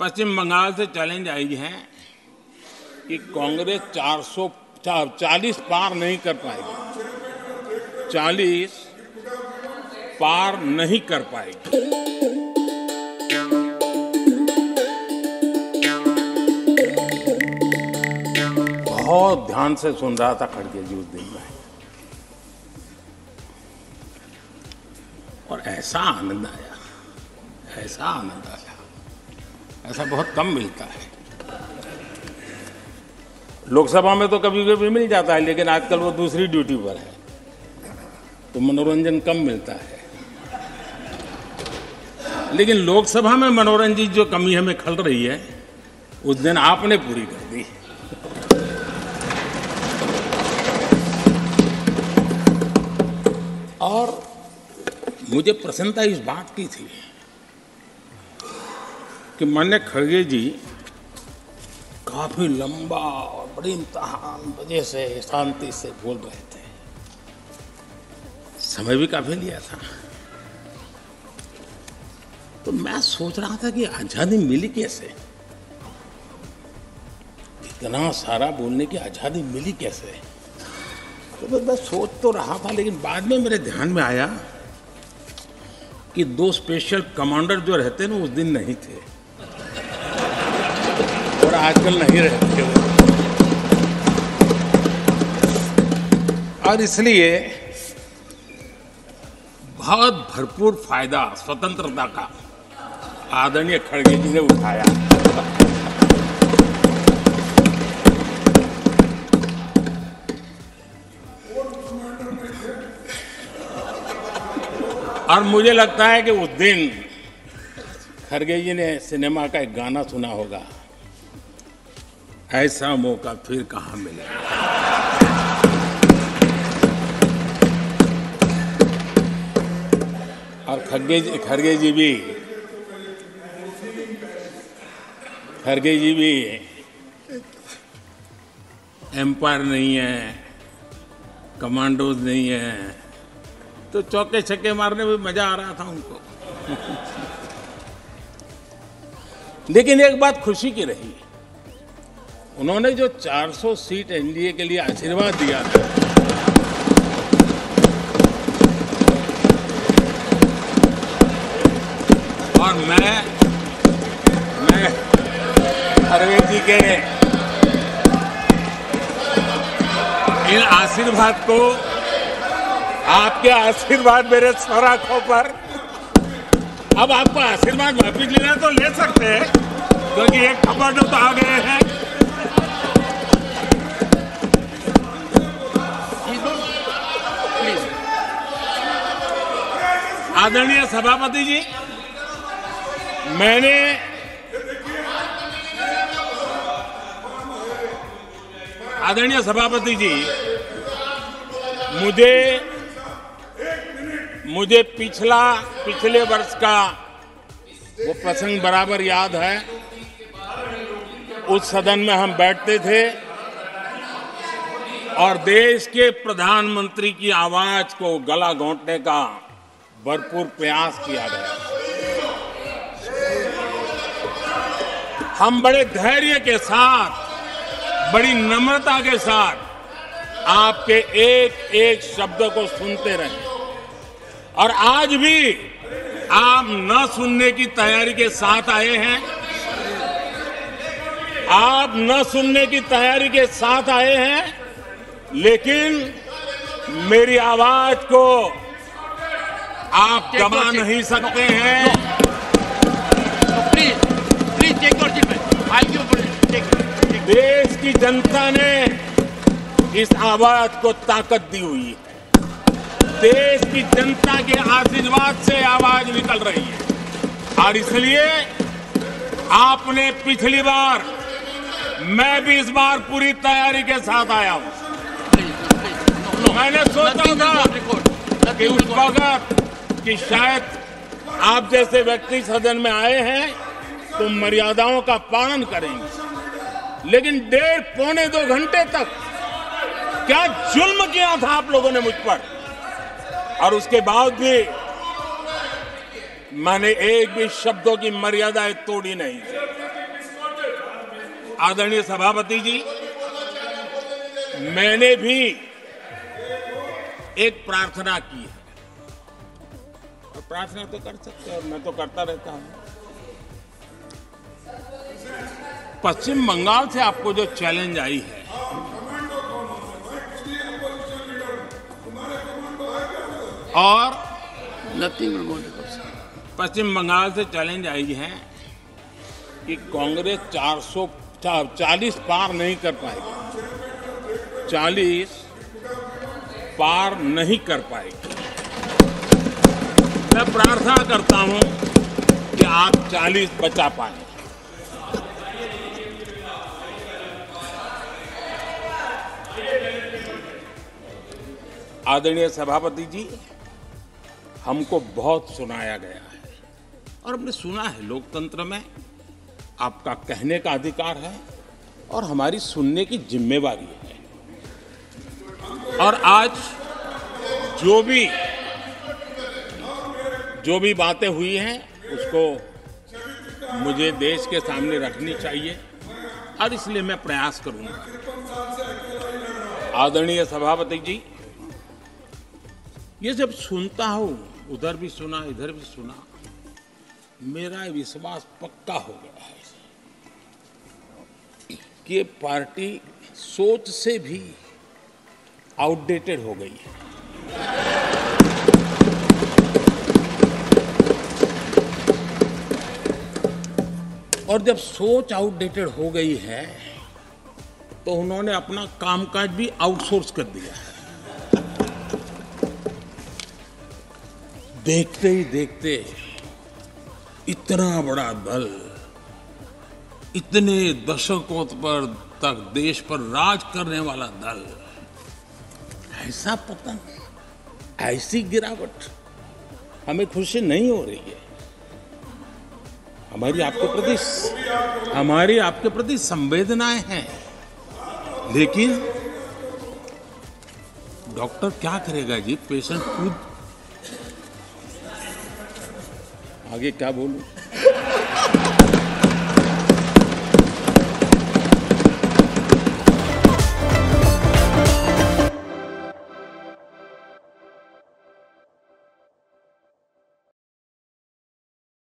पश्चिम बंगाल से challenge I है कि कांग्रेस 440 पार नहीं कर पाएगी, 40 पार नहीं कर पाएगी। बहुत ध्यान से सुन रहा था खड़गे जी उस दिन में, और ऐसा आनंद आया, ऐसा बहुत कम मिलता है। लोकसभा में तो कभी कभी मिल जाता है, लेकिन आजकल वो दूसरी ड्यूटी पर है तो मनोरंजन कम मिलता है। लेकिन लोकसभा में मनोरंजन जो कमी हमें खल रही है उस दिन आपने पूरी कर दी। और मुझे प्रसन्नता इस बात की थी कि माननीय खड़गे जी काफ़ी लंबा और बड़ी इम्तहान वजह से शांति से बोल रहे थे, समय भी काफ़ी लिया था। तो मैं सोच रहा था कि आज़ादी मिली कैसे, इतना सारा बोलने की आज़ादी मिली कैसे। तो मैं सोच तो रहा था, लेकिन बाद में मेरे ध्यान में आया कि दो स्पेशल कमांडर जो रहते ना उस दिन नहीं थे और आजकल नहीं रहते और इसलिए बहुत भरपूर फायदा स्वतंत्रता का आदरणीय खड़गे जी ने उठाया। और मुझे लगता है कि उस दिन खड़गे जी ने सिनेमा का एक गाना सुना होगा, ऐसा मौका फिर कहाँ मिले। और खड़गे जी भी एम्पायर नहीं है, कमांडोज नहीं है, तो चौके छक्के मारने में मजा आ रहा था उनको। लेकिन एक बात खुशी की रही, उन्होंने जो 400 सीट एनडीए के लिए आशीर्वाद दिया था और मैं अरविंद जी के इन आशीर्वाद को, आपके आशीर्वाद मेरे सराखों पर। अब आपको आशीर्वाद वापिस लेना तो ले सकते हैं क्योंकि एक खबर तो आ गए हैं। आदरणीय सभापति जी, मुझे पिछले वर्ष का वो प्रसंग बराबर याद है। उस सदन में हम बैठते थे और देश के प्रधानमंत्री की आवाज को गला घोंटने का भरपूर प्रयास किया गया। हम बड़े धैर्य के साथ, बड़ी नम्रता के साथ आपके एक एक शब्द को सुनते रहे और आज भी आप न सुनने की तैयारी के साथ आए हैं। लेकिन मेरी आवाज को आप दबा नहीं सकते हैं। देश की जनता ने इस आवाज को ताकत दी हुई है, देश की जनता के आशीर्वाद से आवाज निकल रही है। और इसलिए आपने पिछली बार, मैं भी इस बार पूरी तैयारी के साथ आया हूं। मैंने सोचा था कि उस वक्त कि शायद आप जैसे व्यक्ति सदन में आए हैं तो मर्यादाओं का पालन करेंगे, लेकिन 1.5-2 घंटे तक क्या जुल्म किया था आप लोगों ने मुझ पर। और उसके बाद भी मैंने एक भी शब्दों की मर्यादाएं तोड़ी नहीं। आदरणीय सभापति जी, मैंने भी एक प्रार्थना की है, और प्रार्थना तो कर सकते हैं, मैं तो करता रहता हूं। पश्चिम बंगाल से आपको जो चैलेंज आई है, और नतीन्द्र मोदी पश्चिम बंगाल से चैलेंज आई है कि कांग्रेस 440 पार नहीं कर पाएगी, 40 पार नहीं कर पाएगी। मैं प्रार्थना करता हूं कि आप 40 बचा पाएं। आदरणीय सभापति जी, हमको बहुत सुनाया गया है और हमने सुना है, लोकतंत्र में आपका कहने का अधिकार है और हमारी सुनने की जिम्मेवारी है। और आज जो भी बातें हुई हैं उसको मुझे देश के सामने रखनी चाहिए, और इसलिए मैं प्रयास करूंगा। आदरणीय सभापति जी, ये जब सुनता हूं, उधर भी सुना इधर भी सुना, मेरा विश्वास पक्का हो गया है कि ये पार्टी सोच से भी आउटडेटेड हो गई है। और जब सोच आउटडेटेड हो गई है तो उन्होंने अपना कामकाज भी आउटसोर्स कर दिया है। देखते ही देखते इतना बड़ा दल इतने दशकों तक देश पर राज करने वाला दल, ऐसा पतन, ऐसी गिरावट, हमें खुशी नहीं हो रही है। हमारी आपके प्रति संवेदनाएं हैं, लेकिन डॉक्टर क्या करेगा जी, पेशेंट खुद आगे क्या बोलूं।